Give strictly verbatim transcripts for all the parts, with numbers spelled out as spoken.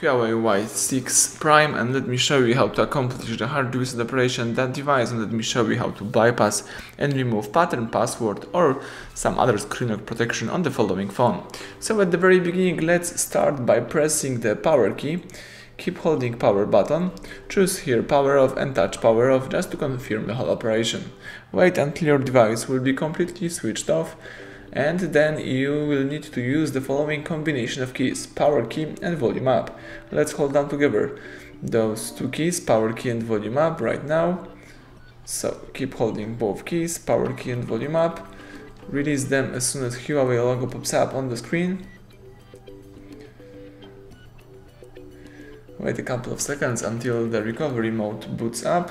Huawei Y six Prime, and let me show you how to accomplish the hard reset operation on that device, and let me show you how to bypass and remove pattern, password or some other screen lock protection on the following phone. So at the very beginning, let's start by pressing the power key. Keep holding power button, choose here power off and touch power off just to confirm the whole operation. Wait until your device will be completely switched off, and then you will need to use the following combination of keys: power key and volume up. Let's hold down together those two keys, power key and volume up, right now. So keep holding both keys, power key and volume up. Release them as soon as Huawei logo pops up on the screen. Wait a couple of seconds until the recovery mode boots up.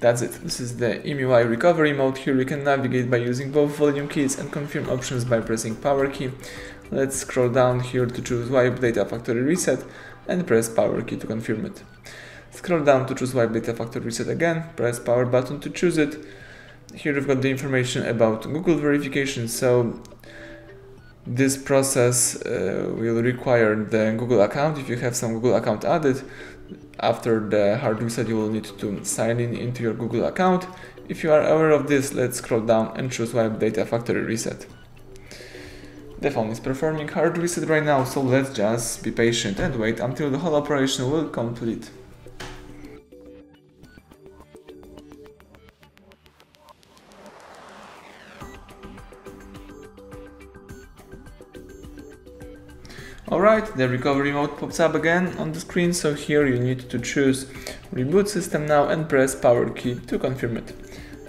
That's it, this is the E M U I recovery mode. Here you can navigate by using both volume keys and confirm options by pressing power key. Let's scroll down here to choose wipe data factory reset and press power key to confirm it. Scroll down to choose wipe data factory reset again, press power button to choose it. Here we've got the information about Google verification, so this process uh, will require the Google account. If you have some Google account added, after the hard reset you will need to sign in into your Google account. If you are aware of this, let's scroll down and choose wipe data factory reset. The phone is performing hard reset right now, so let's just be patient and wait until the whole operation will complete. Alright, the recovery mode pops up again on the screen, so here you need to choose reboot system now and press power key to confirm it.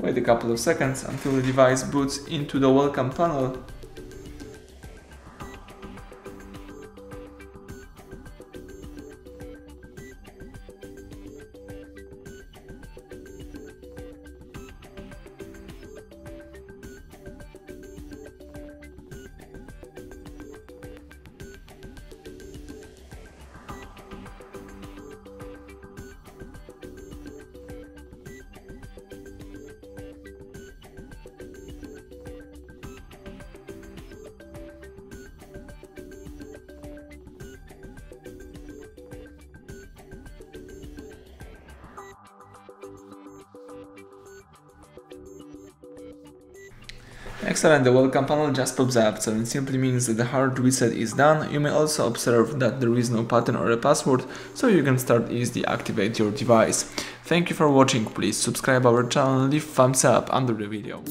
Wait a couple of seconds until the device boots into the welcome panel. Excellent, the welcome panel just pops up, so it simply means that the hard reset is done. You may also observe that there is no pattern or a password, so you can start easily activate your device. Thank you for watching, please subscribe our channel and leave thumbs up under the video.